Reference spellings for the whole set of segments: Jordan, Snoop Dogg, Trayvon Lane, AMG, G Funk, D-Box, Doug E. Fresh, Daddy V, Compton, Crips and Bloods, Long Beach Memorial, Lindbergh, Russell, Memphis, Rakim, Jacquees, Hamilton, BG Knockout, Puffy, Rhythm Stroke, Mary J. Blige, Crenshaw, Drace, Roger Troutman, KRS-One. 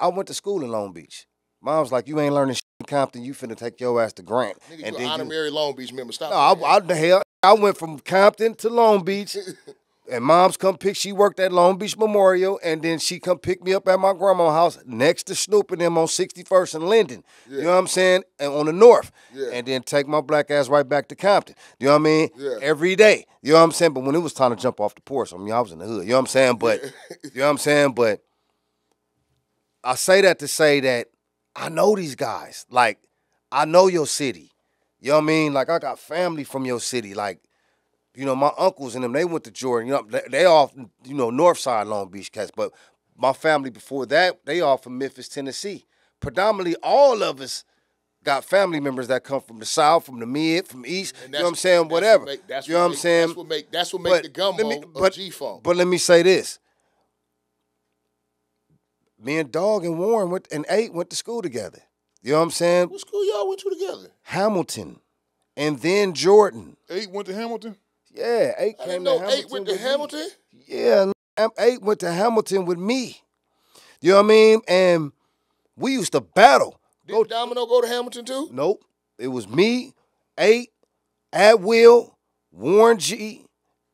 I went to school in Long Beach. Mom's like, you ain't learning shit in Compton. You finna take your ass to Grant. Nigga, and you an honorary Long Beach member. Stop. No, I went from Compton to Long Beach. And mom's come pick, she worked at Long Beach Memorial, and then she come pick me up at my grandma's house next to Snoop and them on 61st and Linden. Yeah. You know what I'm saying? And on the north. Yeah. And then take my black ass right back to Compton. You know what I mean? Yeah. Every day. You know what I'm saying? But when it was time to jump off the porch, I mean, I was in the hood. You know what I'm saying? But, you know what I'm saying? But I say that to say that I know these guys. Like, I know your city. You know what I mean? Like, I got family from your city. Like, you know, my uncles and them, they went to Jordan. You know, they all, you know, north side Long Beach cats. But my family before that, they all from Memphis, Tennessee. Predominantly all of us got family members that come from the south, from the mid, from east. You know what I'm saying? Whatever. You know what I'm saying? That's what make the gumbo of G Funk. But let me say this. Me and Dog and Warren and Eight went to school together. You know what I'm saying? What school y'all went to together? Hamilton. And then Jordan. Eight went to Hamilton? Yeah, Eight came to Hamilton. Eight went to Hamilton? Yeah, Eight went to Hamilton with me. You know what I mean? And we used to battle. Did Domino go to Hamilton too? Nope. It was me, Eight, At Will, Warren G,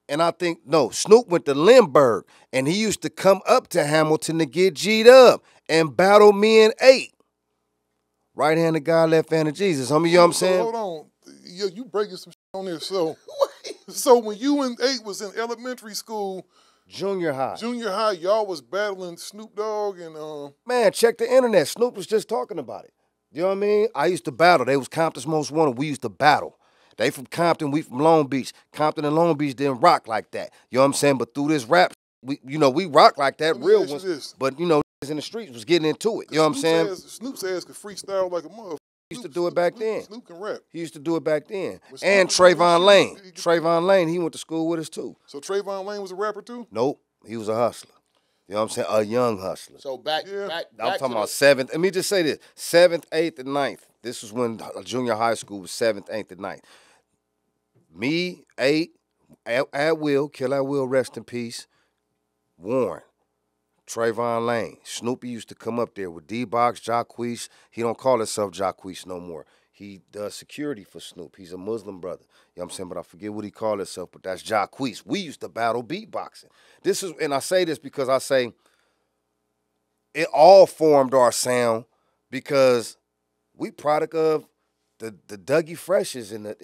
and I think, no, Snoop went to Lindbergh, and he used to come up to Hamilton to get G'd up and battle me and Eight. Right-handed God, left-handed Jesus. Homie, you know what I'm saying? Hold on. You breaking some shit on there, so... So when you and Eight was in elementary school, junior high, y'all was battling Snoop Dogg and man, check the internet. Snoop was just talking about it. You know what I mean? I used to battle. They was Compton's Most Wanted. We used to battle. They from Compton, we from Long Beach. Compton and Long Beach didn't rock like that. You know what I'm saying? But through this rap, we rock like that. Real ones. But you know, in the streets was getting into it. You know what I'm saying? Snoop's ass could freestyle like a motherfucker. He used to do it back then. Snoop can rap. He used to do it back then. And Trayvon Lane. Trayvon Lane, he went to school with us too. So Trayvon Lane was a rapper too? Nope. He was a hustler. You know what I'm saying? A young hustler. So back I'm talking about 7th. Let me just say this. 7th, 8th, and 9th. This was when junior high school was 7th, 8th, and 9th. Me, 8, At Will, Kill At Will, rest in peace, Warren. Trayvon Lane. Snoopy used to come up there with D-Box, Jacquees. He don't call himself Jacquees no more. He does security for Snoop. He's a Muslim brother. You know what I'm saying? But I forget what he called himself, but that's Jacquees. We used to battle beatboxing. This is, and I say this because I say it all formed our sound because we product of the Doug E. Freshes and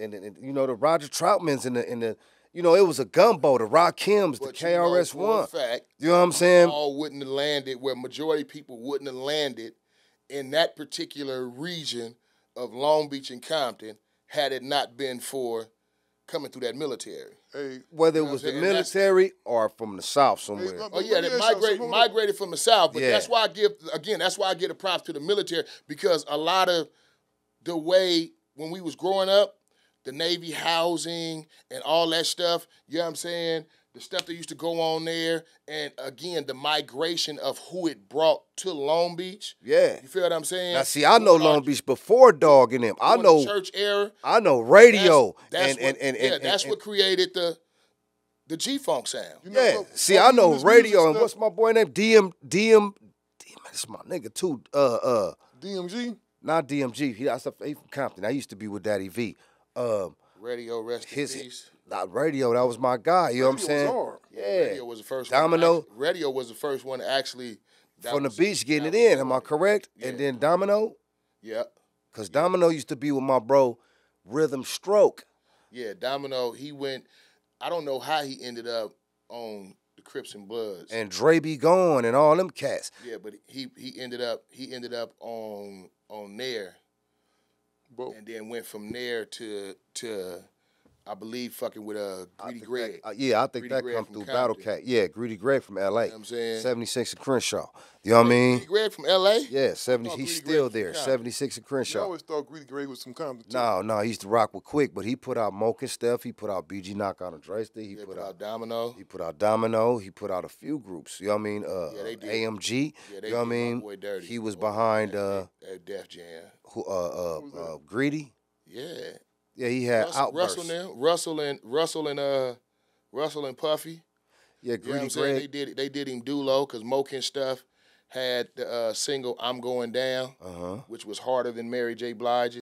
you know, the Roger Troutmans and the you know, it was a gumbo, the Rakims, the KRS-One. You know what I'm saying? All wouldn't have landed where majority of people wouldn't have landed in that particular region of Long Beach and Compton had it not been for coming through that military. Hey, whether it was the military or from the South somewhere. Hey, oh, yeah, they migrated from the South. But yeah, that's why I give, again, that's why I give a props to the military, because a lot of the way when we was growing up, the Navy housing and all that stuff, you know what I'm saying? The stuff that used to go on there, and again, the migration of who it brought to Long Beach. Yeah. You feel what I'm saying? Now, see, I know Long Beach before Dog and them. I know church era. I know radio. That's what created the G Funk sound. You know, yeah. See, I know radio, and what's my boy name? DM, that's my nigga too. DMG? Not DMG. He from Compton. I used to be with Daddy V. Radio, rest in peace. Not Radio, that was my guy. You know what I'm saying? Was hard. Yeah. Radio was the first one. Domino. Radio was the first one to actually. From the beach getting it in, am I correct? Yeah. And then Domino? Yeah. Because Domino used to be with my bro, Rhythm Stroke. Yeah, Domino, he went, I don't know how he ended up on the Crips and Bloods. And Dre Be Gone and all them cats. Yeah, but he ended up on there. Bro. And then went from there to I believe, fucking with Greedy Greg. Yeah, I think Greedy that Greg come through Compton. Battle Cat. Yeah, Greedy Greg from L.A. You know what I'm saying? 76 and Crenshaw. You know what I mean? Greedy Greg from L.A.? Yeah, 70. He's still there, 76 and Crenshaw. I always thought Greedy Greg was from Compton, too. No, he used to rock with Quick, but he put out Mocha stuff. He put out BG Knockout and Drace. He put out Domino. He put out Domino. He put out a few groups. You know what I mean? Yeah, they did. AMG. Yeah, they you know what I mean? Boy, dirty. He was behind... Def Jam. Greedy? Yeah. Yeah, he had outbursts. Russell and Puffy. Yeah, Greedy Greg. They did him do low because Moke and stuff. had the single I'm Going Down, which was harder than Mary J. Blige.